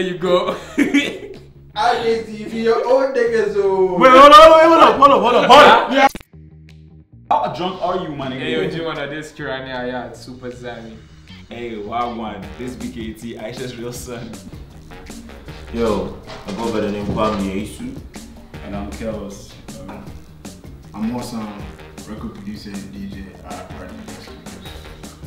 There you go. RJZ be your own niggas. Wait, hold up. Yeah. How drunk are you, man? Hey, yo, G1, this Kirani, yeah, it's super zami. Hey, Wagwan, this BKT, Aisha's real son. Yo, I go by the name Aisha. And I'm Kels. I'm MoorSound, record producer and DJ at Rani.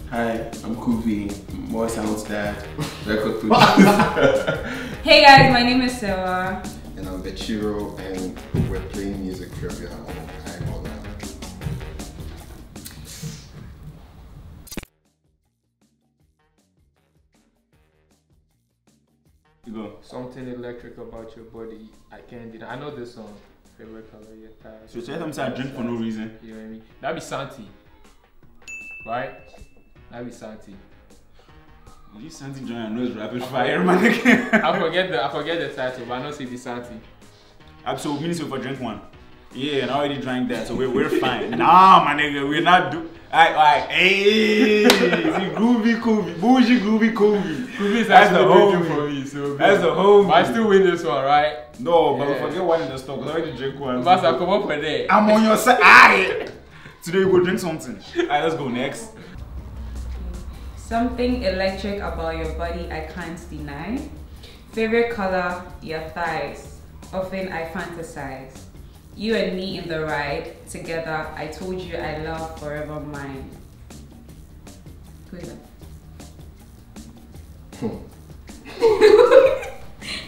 Hi, I'm Kuvie, MoorSound staff, record producer. Hey guys, my name is Sewa. And I'm Betchiro, and we're playing music trivia on Aymula. You go. Something electric about your body, I can't deny. I know this song. Favorite color, your thighs. So tell them say I drink for no reason. You know what I mean? That'd be Santi. Right? That'd be Santi. You Santi join your nose rapid fire, man. I forget the title, but I know it's Santi. Absolutely, we need to drink one. Yeah, and I already drank that, so we're fine. Nah, my nigga, we're not do. Alright, hey! Groovy Kuvie, bougie groovy Kuvie. Kuvie is actually the homie for me, so that's the homie. But I still win this one, right? No, but yeah. We forget one in the store, because I already drink one. Master, come up for that. I'm on your side. Alright! Today we go drink something. Alright, let's go next. Something electric about your body I can't deny. Favorite color, your thighs. Often I fantasize. You and me in the ride, together, I told you I love forever mine. Who is that? Who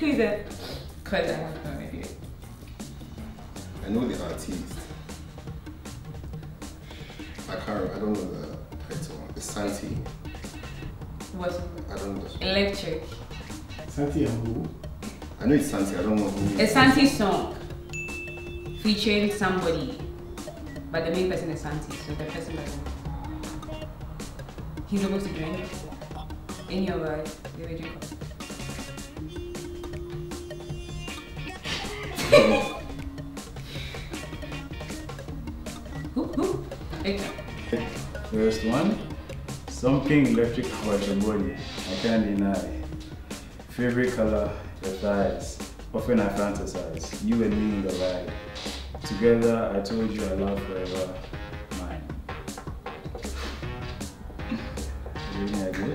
is that? Cause I have no idea. I know the artist. I don't know the title. It's Santi. What? I don't know the song. Electric. Santi and who? I know it's Santi, I don't know who. It's Santi's song. Featuring somebody, but the main person is Santi, so the person doesn't. He's supposed to drink. In your world, you will drink. Who? Okay. First one. Something electric about your body. I can't deny. Favorite color, your thighs. Often I fantasize. You and me in the ride. Together, I told you I love forever mine. Is there any idea?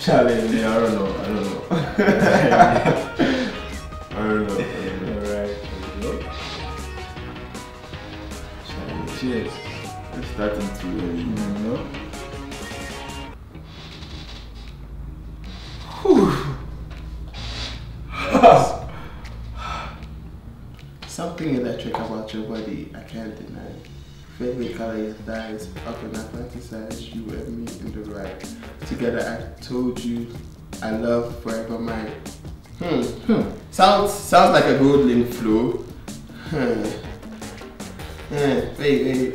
Challenge me, I don't know. I don't know. Alright, let's go. Challenge. Cheers. It's starting to early. No? Something electric about your body, I can't deny. Favorite color, your thighs. Up in my fantasize, you and me in the right. Together, I told you I love forever mine. Sounds like a golden flow. Wait.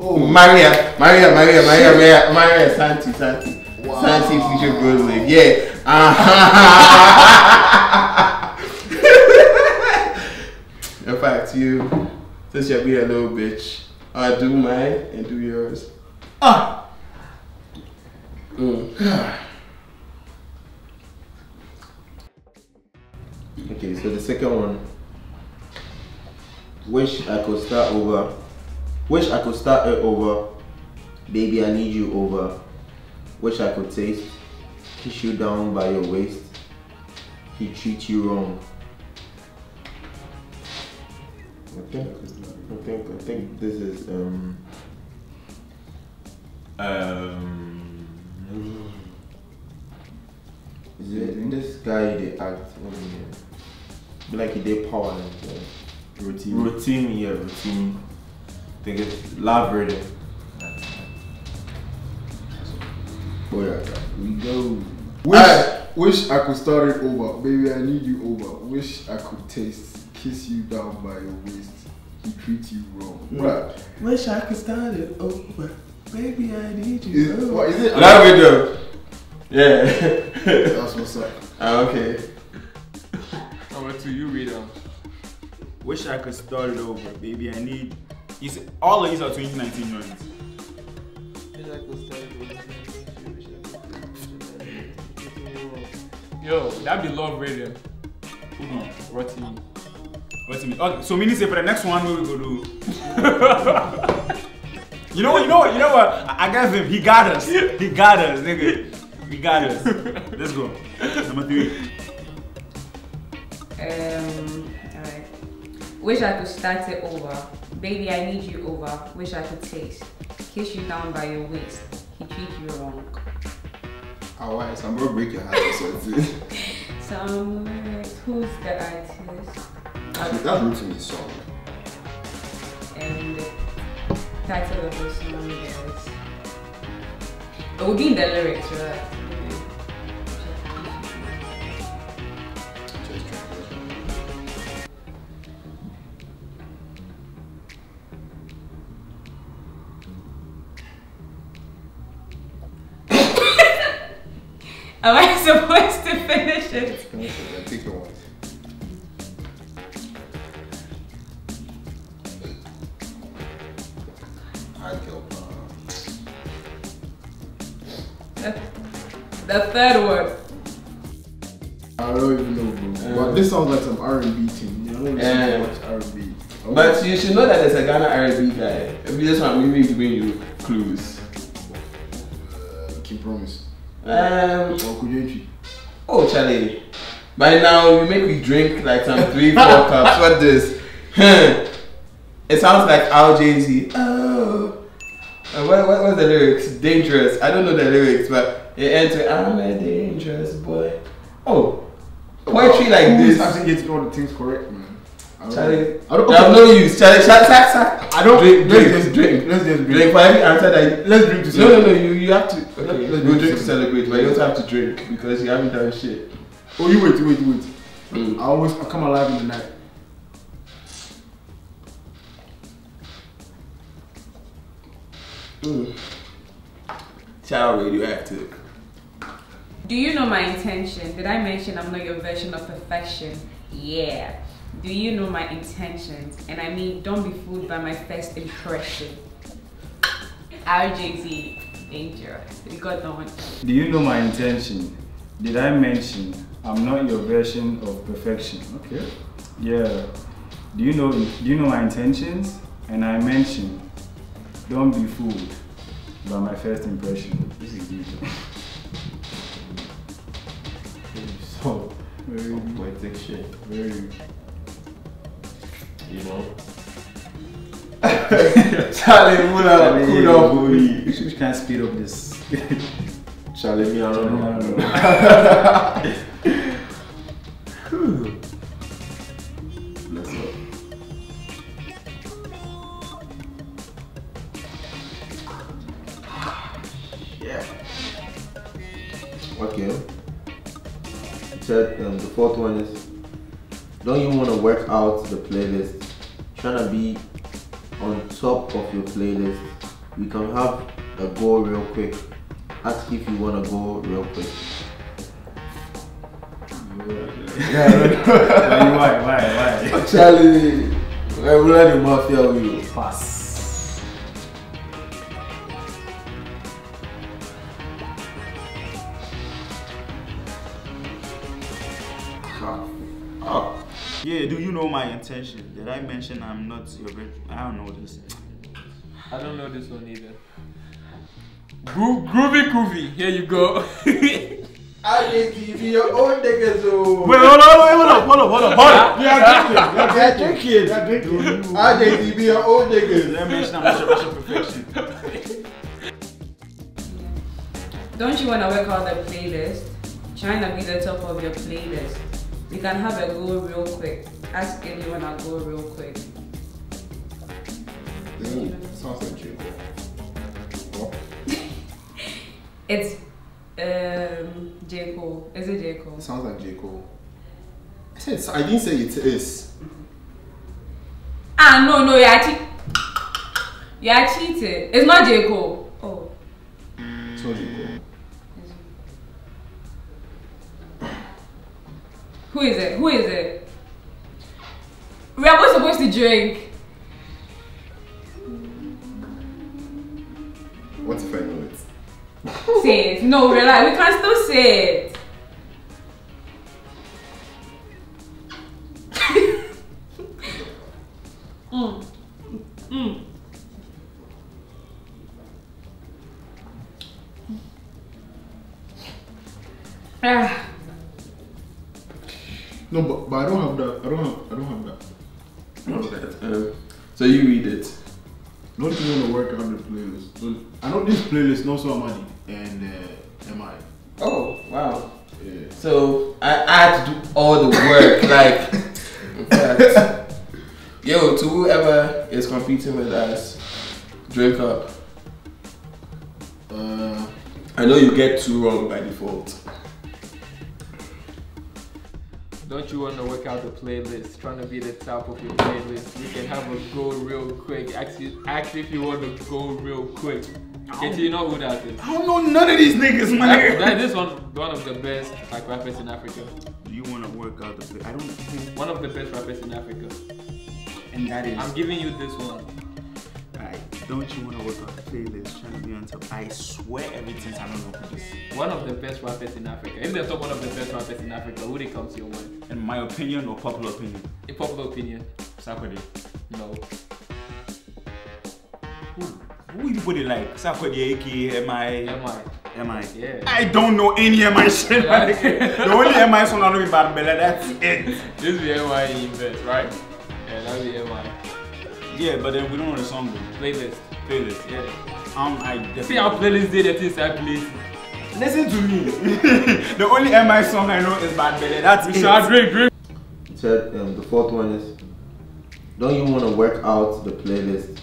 Oh, Maria, Santi. Wow. Santi feature good live. Yeah. In fact, you, since you'll be a little bitch, I'll do mine and do yours. Ah! Okay, so the second one. Wish I could start it over. Baby, I need you over. Wish I could taste, kiss you down by your waist, he treats you wrong. I think this is is it this guy they act like they power and routine. I think it's labrador. Oh yeah, we go. Wish I could start it over. Baby, I need you over. Wish I could taste, kiss you down by your waist. He treats you wrong. Right. Wish I could start it over. Baby, I need you over. What is it? That window. Yeah. That's what's up. Okay. How about you, read them? Wish I could start it over. Baby, I need All of these are 2019 joints. Yo, that be love radio. Rotimi. Okay, so meaning say for the next one we will do. You know what? I guess him. He got us. He got us, nigga. We got us. Let's go. Number 3. Alright. Wish I could start it over. Baby, I need you over. Wish I could taste. Kiss you down by your waist. He treat you wrong. Alright, so I'm gonna break your heart. Who's the artist? That's Rotimi's song. And the title of the song is. It would be in the lyrics, right? Am I supposed to finish it? Finish it, take the one. The third word. I don't even know, bro. But this sounds like some R&B team. You know, I don't watch R&B. Okay. But you should know that there's a Ghana R&B guy. If you just want me to bring you clues. Keep promise. Oh, Charlie. By now, you make me drink like some 3-4 cups. What this? It sounds like RJZ. Oh. What was the lyrics? Dangerous. I don't know the lyrics, but. It ends with, I'm a dangerous boy. Oh, poetry like this. I'm getting all the things correct, man. Charlie, I don't have no use. Charlie, I don't drink. Let's just drink. For every answer that let's drink to celebrate. No, you have to. Okay, let's drink to celebrate, but you also have to drink because you haven't done shit. Oh, you wait. I always come alive in the night. Child Radioactive. Do you know my intention? Did I mention I'm not your version of perfection? Yeah. Do you know my intentions? And I mean, don't be fooled by my first impression. RJZ, dangerous. We got the one. Do you know my intention? Did I mention I'm not your version of perfection? Okay. Yeah. Do you know my intentions? And I mentioned, don't be fooled by my first impression. This is deep. So very poetic shit. Very. You know. Charlie, Mula, Kudo, we can't speed up this. Charlie, me, I don't know. Let's go. Yeah. Okay. The fourth one is, don't you want to work out the playlist? Trying to be on top of your playlist. We can have a go real quick. Ask if you want to go real quick. Yeah. Why? Charlie, I'm running mafia with you. Pass. Yeah, do you know my intention? Did I mention I'm not your bitch? I don't know this. I don't know this one either. Groovy Kuvie, here you go. I just give you your own niggas. Wait, hold up. You're drinking. I just give you your own niggas. Did I mention I'm not your perfection? Don't you want to work out the playlist? Trying to be the top of your playlist. We can have a go real quick. Ask anyone a go real quick. Sounds like you. It's J. Cole. Is it J. Cole? Sounds like J. Cole. I didn't say it is. Ah, no, you are cheating. It's not J. Cole. Oh. It's not J. Cole. Who is it? We are both supposed to drink. What if I know it? Say it. No, relax. We can still say it. No, but I don't have that. I don't have that. So you read it. Not even to work out the playlist. So, I know this playlist knows so many and MI. Oh wow. Yeah. So I had to do all the work. Like, in fact, yo, to whoever is competing with us, drink up. I know you get two wrong by default. Don't you want to work out the playlist? Trying to be the top of your playlist. You can have a go real quick. Actually, if you want to go real quick. KayT, you know who that is? I don't know none of these niggas, man. This one of the best like rappers in Africa. Do you want to work out the playlist? I don't think. One of the best rappers in Africa. And that is? I'm giving you this one. Alright, don't you want to work out the playlist? Trying to be on top. I swear everything's I'm not going to this. One of the best rappers in Africa. If there's not one of the best rappers in Africa, who did come to your mind? In my opinion or popular opinion? A popular opinion. Safadi. No. Who you put it like? Safadi, aka MI. Yeah. I don't know any MI shit. The only MI song I know is Barbel. That's it. This be MI invest, right? Yeah, that'll be MI. Yeah, but then we don't know the song though. Playlist. Yeah. See how playlist did it inside playlist. Listen to me. The only MI song I know is Bad Belly. That's it. Drink. He said the fourth one is, don't you want to work out the playlist?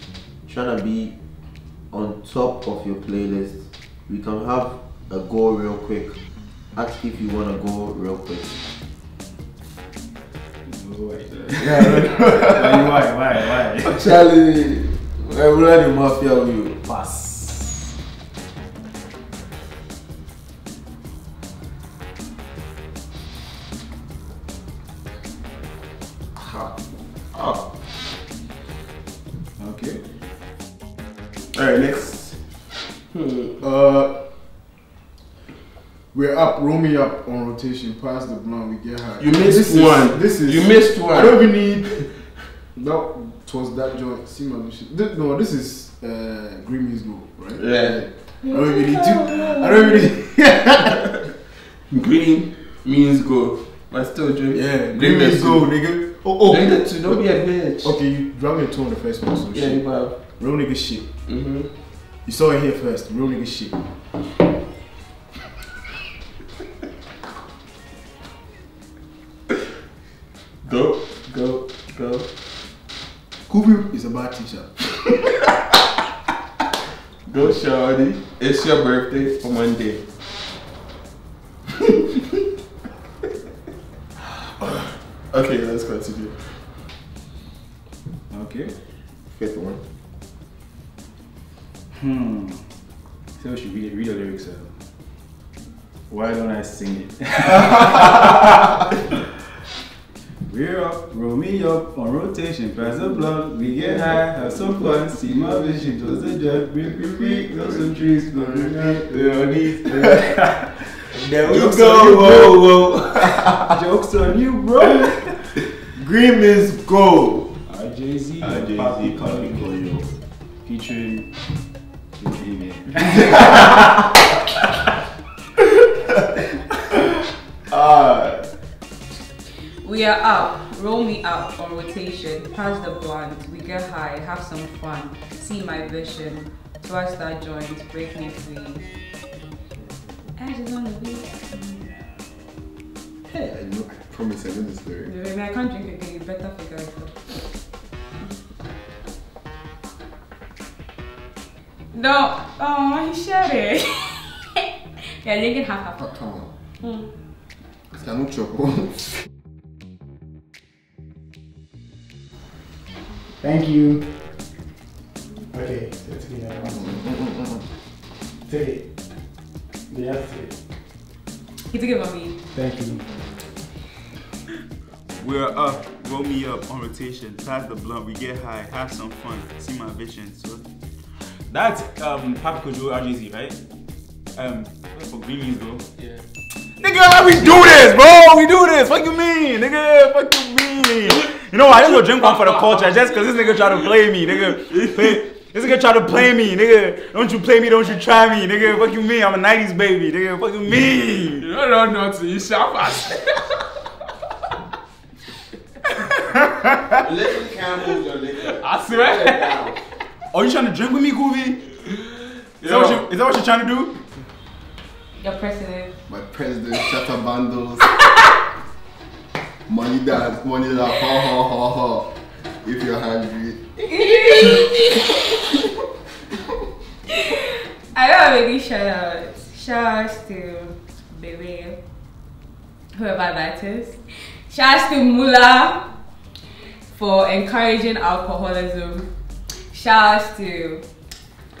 Trying to be on top of your playlist. We can have a go real quick. Ask if you want to go real quick. Why? Actually, I'm running the mafia with you. Pass. Okay. Alright, next. We're up, roll me up on rotation, pass the blunt, we get high. You missed one. You missed one. I don't even need that was that joint. See my mission. No, this is Grimmy's goal, right? Yeah. I don't even need Green means go. But still drink. Yeah, Green means go, nigga. Don't be a bitch. Okay, you dropped me a two on the first one, so shit. Yeah, wow. Real nigga shit. Mm-hmm. You saw it here first, real nigga shit. Go. Kuvie is a bad teacher. Go, shawty. It's your birthday for Monday. Okay, let's continue. Okay. Fifth one. So we should read the lyrics. Why don't I sing it? We're up, roll me up on rotation, pass the blood, we get high, have some fun, see my vision, close the job, we got some trees, we on it. There we go, whoa. Jokes on you, bro. Green means go. RJZ, Poppy Brown, featuring the G-Man. We are up, roll me up on rotation, pass the blunt, we get high, have some fun, see my vision, twice that joint, break me free. I just want to be. Hey. I know, I promise I know this story. I mean, I can't drink again, you better figure it out. No! Oh, he shared it! Yeah, they can have a photo. It's not chocolate. Thank you. Okay, so it's me now. Take it. Yes. You took it from me. Thank you. We're up, roll me up on rotation, pass the blunt, we get high, have some fun, see my vision. So That's Pap Kojou RJZ, right? For greenies though. Yeah. Nigga, we do this, bro. We do this. Fuck you mean, nigga. Fuck you mean. You know, I just go drink one for the culture just because this nigga try to play me, nigga. This nigga try to play me, nigga. Don't you play me, don't you try me, nigga. Fuck you mean, I'm a 90s baby, nigga. Fuck you mean. You don't know nothing, you sharp ass. Literally can't move your nigga. I swear. Are you trying to drink with me, Kuvie? Is that what you're trying to do? Your president. My president, shatter bundles. Money dance, money laugh, ha ha ha ha. If you're hungry. I don't have any shout-outs. Shout-outs to Bebe, whoever that is. Shout-outs to Mullah for encouraging alcoholism. Shout-outs to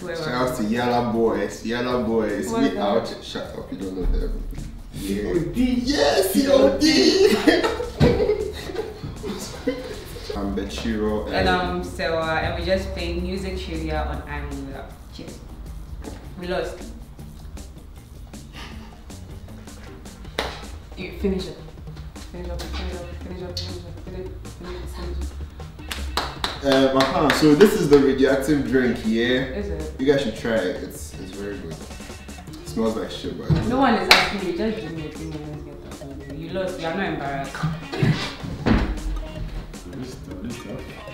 whoever. Shout-outs to Yala Boys. Yala Boys. What's we out. Shut up, you don't know them. Yeah. COD. Yes, COD! I'm Betchiro and I'm Sewa, and we're just playing music trivia on iMullar. Cheers. We lost. You finish it. Finish up, finish up, finish up, finish up, finish up, finish up. So this is the radioactive drink, yeah? Is it? You guys should try it. It's very good. It smells like shit, but no one is asking you, just give me a few minutes to get that. You lost, you're not embarrassed.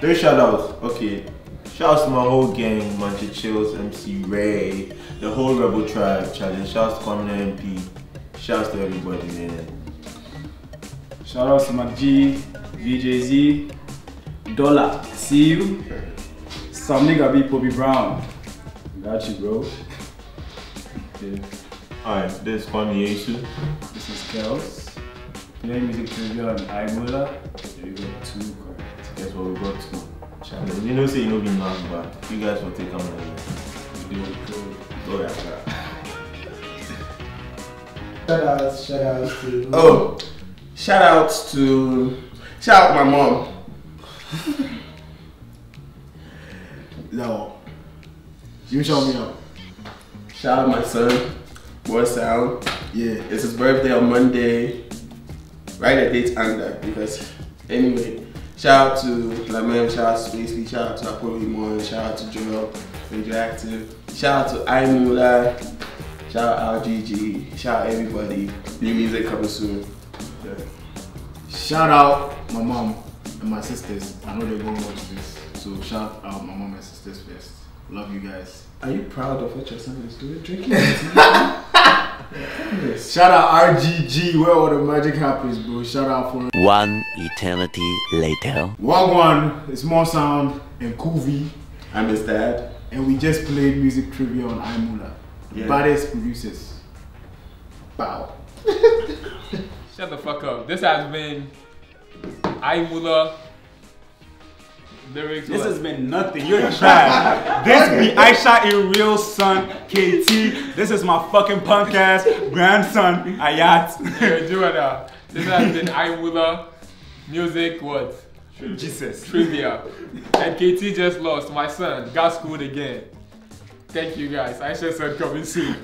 Three shoutouts. Okay. Shoutouts to my whole gang, Munch of Chills, MC Ray, the whole Rebel Tribe Challenge. Shoutouts to Comin' MP. Shoutouts to everybody, man. Shoutouts to McG, VJZ, Dola, see you. Some nigga be Poppy Brown. Got you, bro. Okay. Alright, this is Kony Aisha. This is Kels. Play music trivia on iMullar. There you go, two. That's what we got to challenge. You know, say you know be mad, but you guys will take on the video. Go after that. Shout out my mom. No. You show me up. Shout out my son, MoorSound. Yeah, it's his birthday on Monday. Write a date under because anyway. Shout out to LaMem, shout out to Spacey, shout out to Apollo Himon, shout out to Joel, Radioactive, shout out to Aymula, shout out RGG, shout out everybody. New music coming soon. Yeah. Shout out my mom and my sisters. I know they're going to watch this, so shout out my mom and sisters first. Love you guys. Are you proud of what your son is doing? Drinking? Shout out RGG, where all the magic happens, bro. Shout out for one eternity later. Wagwan, it's MoorSound and Kuvie. I'm his dad. And we just played music trivia on iMullar. Yeah. Baddest producers. Bow. Shut the fuck up. This has been iMullar. This has been nothing. You're trash. This be Aisha in real son, KayT. This is my fucking punk ass grandson, Ayat. Yeah, this has been iMullar music. What? Jesus. Trivia. And KayT just lost. My son got schooled again. Thank you guys. Aisha said coming soon.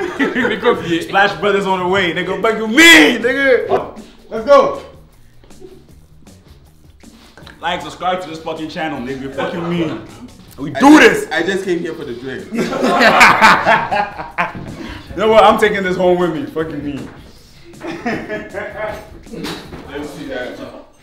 Splash Brothers on the way. They go back to me, nigga. Let's go. Like, subscribe to this fucking channel, nigga. Fuck you mean. We do this! I just came here for the drink. You know what? I'm taking this home with me. Fuck you mean.